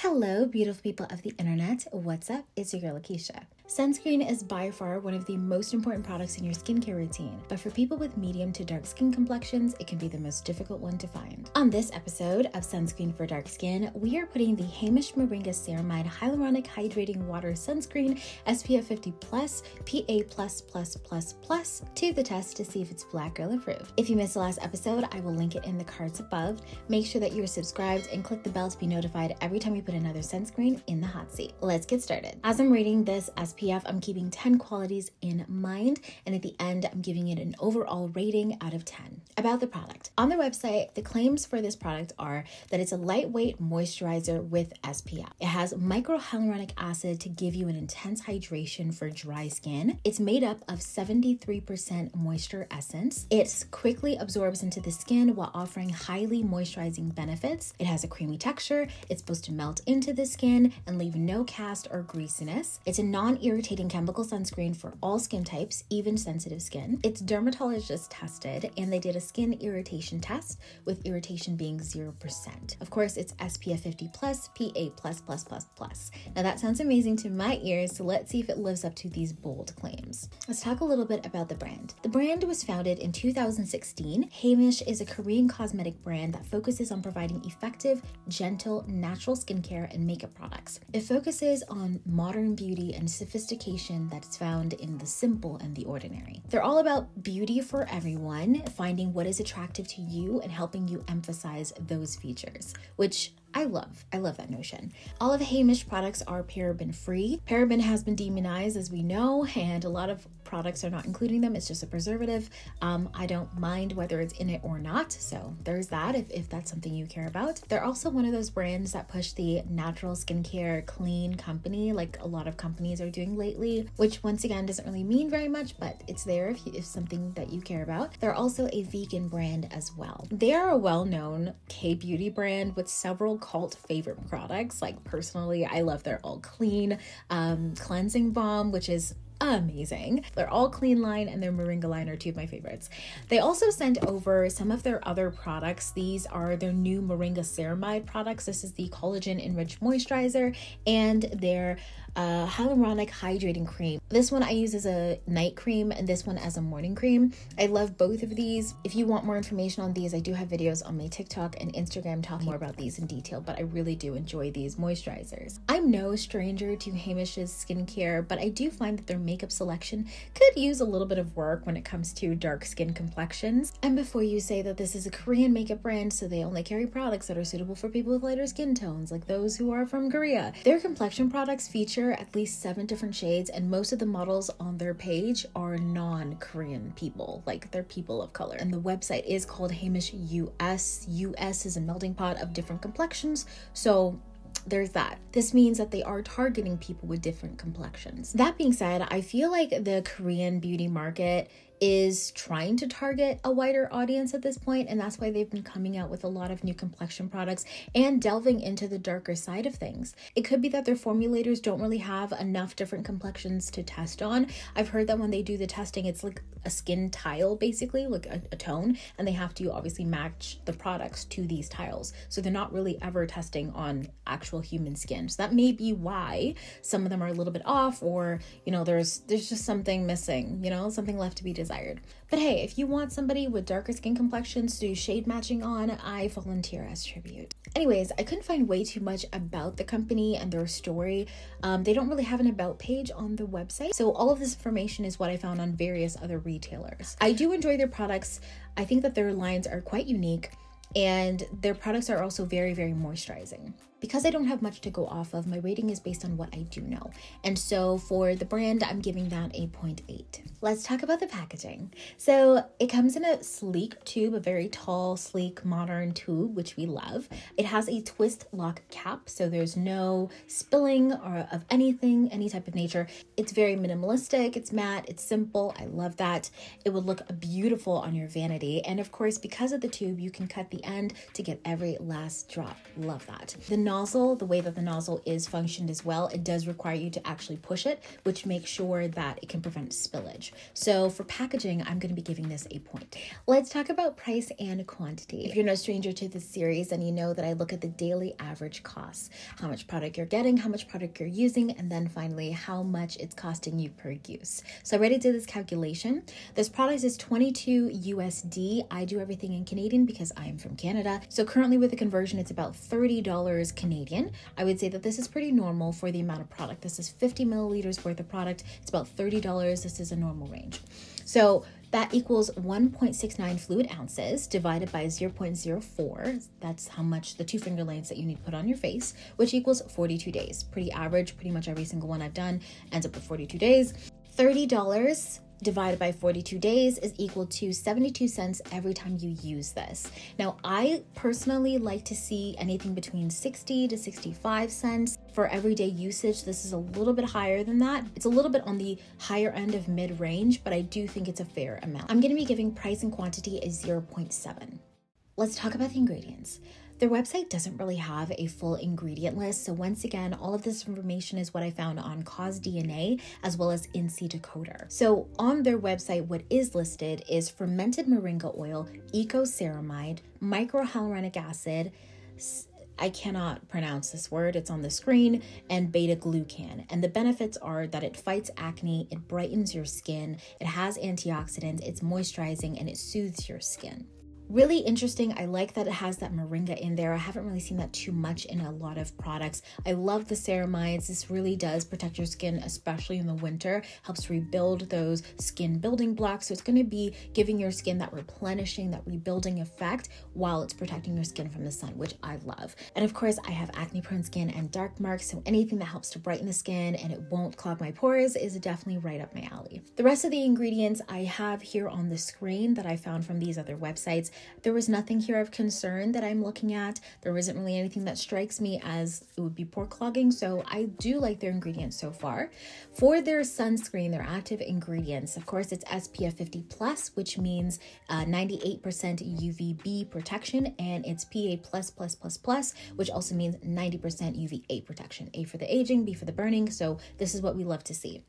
Hello, beautiful people of the internet. What's up? It's your girl, Akeisha. Sunscreen is by far one of the most important products in your skincare routine, but for people with medium to dark skin complexions, it can be the most difficult one to find. On this episode of Sunscreen for Dark Skin, we are putting the Heimish Moringa Ceramide Hyaluronic Hydrating Water Sunscreen SPF 50+, PA++++, to the test to see if it's Black Girl approved. If you missed the last episode, I will link it in the cards above. Make sure that you are subscribed and click the bell to be notified every time we put another sunscreen in the hot seat. Let's get started. As I'm rating this SPF, I'm keeping 10 qualities in mind, and at the end, I'm giving it an overall rating out of 10. About the product. On their website, the claims for this product are that it's a lightweight moisturizer with SPF. It has microhyaluronic acid to give you an intense hydration for dry skin. It's made up of 73% moisture essence. It quickly absorbs into the skin while offering highly moisturizing benefits. It has a creamy texture. It's supposed to melt into the skin and leave no cast or greasiness. It's a non-irritating chemical sunscreen for all skin types, even sensitive skin. It's dermatologist tested, and they did a skin irritation test with irritation being 0%. Of course, it's SPF 50+, PA++++. Now that sounds amazing to my ears, so let's see if it lives up to these bold claims. Let's talk a little bit about the brand. The brand was founded in 2016. Heimish is a Korean cosmetic brand that focuses on providing effective, gentle, natural skincare and makeup products. It focuses on modern beauty and sophistication that's found in the simple and the ordinary. They're all about beauty for everyone, finding what is attractive to you and helping you emphasize those features, which I love that notion. All of Heimish products are paraben-free. Paraben has been demonized, as we know, and a lot of products are not including them. It's just a preservative. I don't mind whether it's in it or not, so there's that if that's something you care about. They're also one of those brands that push the natural skincare clean company, like a lot of companies are doing lately, which once again doesn't really mean very much, but it's there if something that you care about. They're also a vegan brand as well. They are a well-known K-beauty brand with several cult favorite products. Like, personally, I love their All Clean cleansing balm, which is amazing. Their All Clean line and their Moringa line are two of my favorites. They also sent over some of their other products. These are their new Moringa Ceramide products. This is the collagen enriched moisturizer and their hyaluronic hydrating cream. This one I use as a night cream and this one as a morning cream. I love both of these. If you want more information on these, I do have videos on my TikTok and Instagram talking more about these in detail, but I really do enjoy these moisturizers. I'm no stranger to Heimish's skincare, but I do find that their makeup selection could use a little bit of work when it comes to dark skin complexions. And before you say that this is a Korean makeup brand, so they only carry products that are suitable for people with lighter skin tones, like those who are from Korea. Their complexion products feature at least 7 different shades, and most of the models on their page are non-Korean people, like they're people of color. And the website is called Heimish US. US is a melting pot of different complexions, so there's that. This means that they are targeting people with different complexions. That being said, I feel like the Korean beauty market is trying to target a wider audience at this point, and that's why they've been coming out with a lot of new complexion products and delving into the darker side of things. It could be that their formulators don't really have enough different complexions to test on. I've heard that when they do the testing, it's like a skin tile, basically, like a tone, and they have to obviously match the products to these tiles. So they're not really ever testing on actual human skin. So that may be why some of them are a little bit off, or, you know, there's just something missing, you know, something left to be desired. But hey, if you want somebody with darker skin complexions to do shade matching on, I volunteer as tribute. Anyways, I couldn't find way too much about the company and their story. They don't really have an about page on the website, so all of this information is what I found on various other retailers. I do enjoy their products. I think that their lines are quite unique, and their products are also very, very moisturizing. Because I don't have much to go off of, my rating is based on what I do know. And so for the brand, I'm giving that a 0.8. Let's talk about the packaging. So it comes in a sleek tube, a very tall, sleek, modern tube, which we love. It has a twist lock cap, so there's no spilling or of anything, any type of nature. It's very minimalistic, it's matte, it's simple. I love that. It would look beautiful on your vanity. And of course, because of the tube, you can cut the end to get every last drop. Love that. The nozzle, the way that the nozzle is functioned as well, it does require you to actually push it, which makes sure that it can prevent spillage. So for packaging, I'm going to be giving this a point. Let's talk about price and quantity. If you're no stranger to this series, then you know that I look at the daily average costs, how much product you're getting, how much product you're using, and then finally, how much it's costing you per use. So I already did this calculation. This product is $22 USD. I do everything in Canadian because I am from Canada. So currently with the conversion, it's about $30 Canadian. I would say that this is pretty normal for the amount of product. This is 50 milliliters worth of product. It's about $30. This is a normal range. So that equals 1.69 fluid ounces divided by 0.04. That's how much the 2 finger lengths that you need to put on your face, which equals 42 days. Pretty average, pretty much every single one I've done ends up with 42 days. $30 divided by 42 days is equal to 72 cents every time you use this. Now, I personally like to see anything between 60 to 65 cents for everyday usage. This is a little bit higher than that. It's a little bit on the higher end of mid-range, but I do think it's a fair amount. I'm going to be giving price and quantity a 0.7. Let's talk about the ingredients. Their website doesn't really have a full ingredient list, so once again, all of this information is what I found on CosDNA as well as Inci Decoder. So on their website, what is listed is fermented moringa oil, eco ceramide, microhyaluronic acid, I cannot pronounce this word, it's on the screen, and beta-glucan. And the benefits are that it fights acne, it brightens your skin, it has antioxidants, it's moisturizing, and it soothes your skin. Really interesting. I like that it has that moringa in there. I haven't really seen that too much in a lot of products. I love the ceramides. This really does protect your skin, especially in the winter, helps rebuild those skin building blocks. So it's going to be giving your skin that replenishing, that rebuilding effect while it's protecting your skin from the sun, which I love. And of course, I have acne prone skin and dark marks. So anything that helps to brighten the skin and it won't clog my pores is definitely right up my alley. The rest of the ingredients I have here on the screen that I found from these other websites. There was nothing here of concern that I'm looking at. There isn't really anything that strikes me as it would be pore clogging. So I do like their ingredients so far. For their sunscreen, their active ingredients, of course, it's SPF 50+, which means 98% UVB protection, and it's PA++++, which also means 90% UVA protection. A for the aging, B for the burning. So this is what we love to see.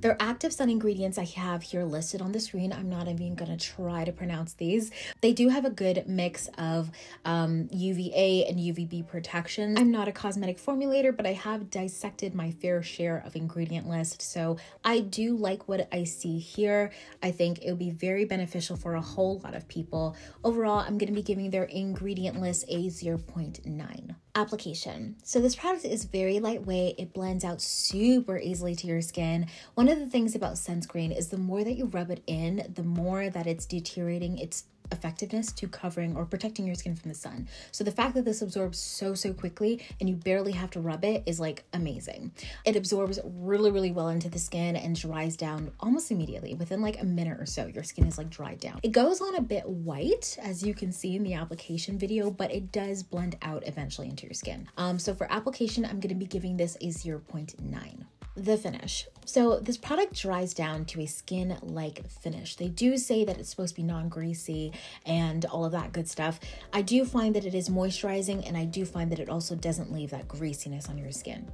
Their active sun ingredients I have here listed on the screen. I'm not even going to try to pronounce these. They do have a good mix of UVA and UVB protection. I'm not a cosmetic formulator, but I have dissected my fair share of ingredient list. So I do like what I see here. I think it would be very beneficial for a whole lot of people. Overall, I'm going to be giving their ingredient list a 0.9. Application. So this product is very lightweight. It blends out super easily to your skin. One of the things about sunscreen is the more that you rub it in, the more that it's deteriorating its effectiveness to covering or protecting your skin from the sun. So the fact that this absorbs so quickly and you barely have to rub it is like amazing. It absorbs really well into the skin and dries down almost immediately. Within like a minute or so, your skin is like dried down. It goes on a bit white, as you can see in the application video, but it does blend out eventually into your skin. So for application, I'm going to be giving this a 0.9. The finish. So this product dries down to a skin-like finish. They do say that it's supposed to be non-greasy and all of that good stuff. I do find that it is moisturizing, and I do find that it also doesn't leave that greasiness on your skin.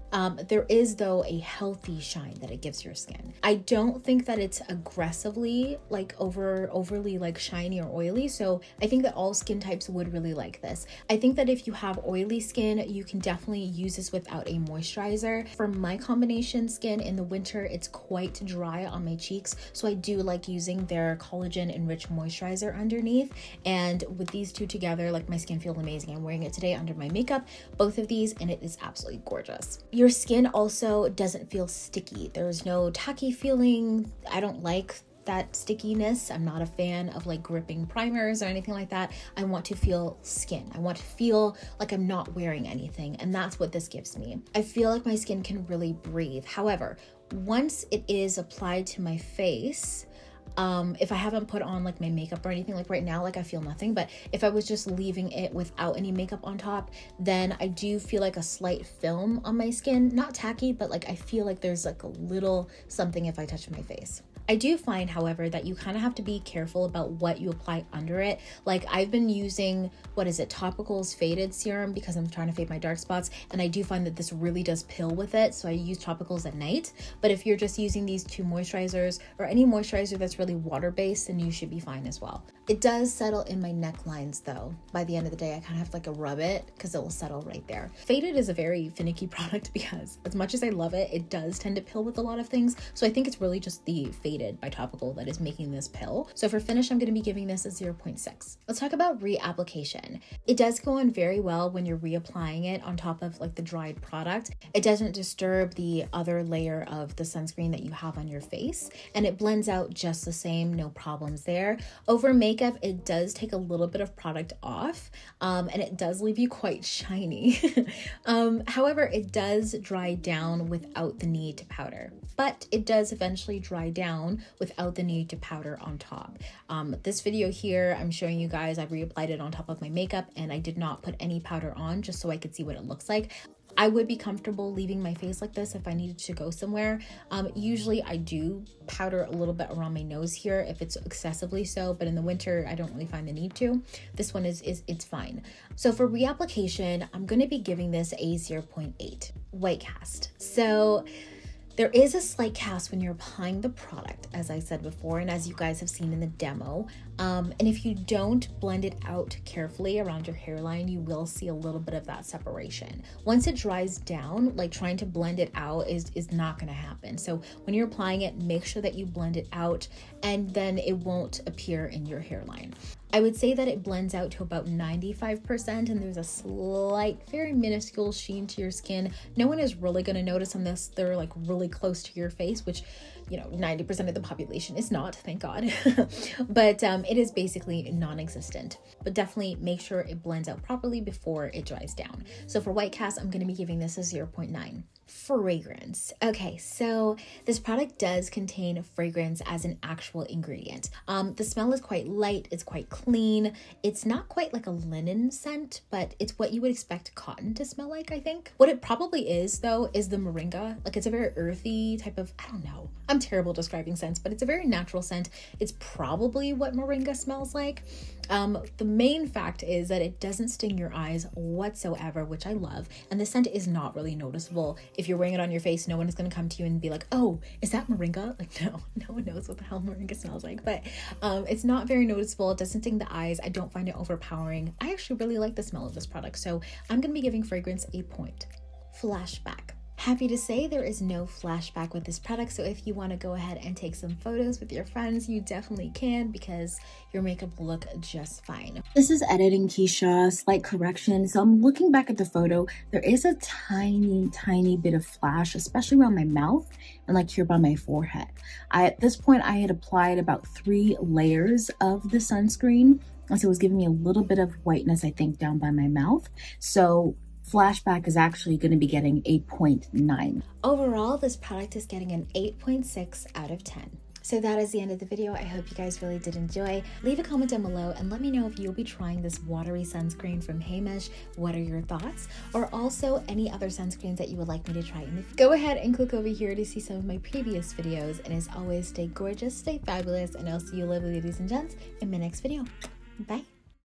There is, though, a healthy shine that it gives your skin. I don't think that it's aggressively like overly like shiny or oily, so I think that all skin types would really like this. I think that if you have oily skin, you can definitely use this without a moisturizer. For my combination skin in the winter, it's quite dry on my cheeks, so I do like using their collagen enriched moisturizer underneath, and with these two together, like my skin feels amazing. I'm wearing it today under my makeup, both of these, and it is absolutely gorgeous. Your skin also doesn't feel sticky. There's no tacky feeling. I don't like that stickiness. I'm not a fan of like gripping primers or anything like that. I want to feel skin. I want to feel like I'm not wearing anything, and that's what this gives me. I feel like my skin can really breathe. However, once it is applied to my face, if I haven't put on like my makeup or anything, like right now, like I feel nothing, but if I was just leaving it without any makeup on top, then I do feel like a slight film on my skin. Not tacky, but like I feel like there's like a little something if I touch my face. I do find, however, that you kind of have to be careful about what you apply under it. Like I've been using, what is it, Topicals Faded Serum, because I'm trying to fade my dark spots, and I do find that this really does pill with it, so I use Topicals at night. But if you're just using these two moisturizers or any moisturizer that's really water-based, then you should be fine as well. It does settle in my necklines though. By the end of the day, I kind of have to like rub it because it will settle right there. Faded is a very finicky product because as much as I love it, it does tend to pill with a lot of things. So I think it's really just the Faded by Topical that is making this pill. So for finish, I'm going to be giving this a 0.6. Let's talk about reapplication. It does go on very well when you're reapplying it on top of like the dried product. It doesn't disturb the other layer of the sunscreen that you have on your face, and it blends out just the same, no problems there. Over makeup, it does take a little bit of product off, and it does leave you quite shiny. However, it does dry down without the need to powder, but it does eventually dry down without the need to powder on top. This video here, I'm showing you guys, I reapplied it on top of my makeup and I did not put any powder on just so I could see what it looks like. I would be comfortable leaving my face like this if I needed to go somewhere. Usually I do powder a little bit around my nose here if it's excessively so, but in the winter, I don't really find the need to. This one it's fine. So for reapplication, I'm gonna be giving this a 0.8 white cast. So there is a slight cast when you're applying the product, as I said before, and as you guys have seen in the demo. And if you don't blend it out carefully around your hairline, you will see a little bit of that separation. Once it dries down, like trying to blend it out is not gonna happen. So when you're applying it, make sure that you blend it out, and then it won't appear in your hairline. I would say that it blends out to about 95%, and there's a slight, very minuscule sheen to your skin. No one is really gonna notice unless they're like really close to your face, which, you know, 90% of the population is not, thank God. But it is basically non-existent. But definitely make sure it blends out properly before it dries down. So for white cast, I'm gonna be giving this a 0.9. Fragrance. Okay, so this product does contain fragrance as an actual ingredient. The smell is quite light, it's quite clean. It's not quite like a linen scent, but it's what you would expect cotton to smell like, I think. What it probably is though is the moringa. Like it's a very earthy type of, I don't know, I'm terrible describing scents, but it's a very natural scent. It's probably what moringa smells like. The main fact is that it doesn't sting your eyes whatsoever, which I love, and the scent is not really noticeable. If you're wearing it on your face, no one is going to come to you and be like, oh, is that moringa? Like, no one knows what the hell moringa smells like, but it's not very noticeable. It doesn't sting the eyes. I don't find it overpowering. I actually really like the smell of this product, so I'm going to be giving fragrance a point. Flashback. Happy to say there is no flashback with this product, so if you want to go ahead and take some photos with your friends, you definitely can, because your makeup will look just fine. This is editing Keisha, slight correction. So I'm looking back at the photo. There is a tiny bit of flash, especially around my mouth and like here by my forehead. At this point, I had applied about 3 layers of the sunscreen, and so it was giving me a little bit of whiteness, I think, down by my mouth. So flashback is actually going to be getting 8.9. Overall, this product is getting an 8.6 out of 10. So that is the end of the video. I hope you guys really did enjoy. Leave a comment down below and let me know if you'll be trying this watery sunscreen from Heimish. What are your thoughts? Or also any other sunscreens that you would like me to try in the future. Go ahead and click over here to see some of my previous videos. And as always, stay gorgeous, stay fabulous, and I'll see you lovely ladies and gents in my next video. Bye.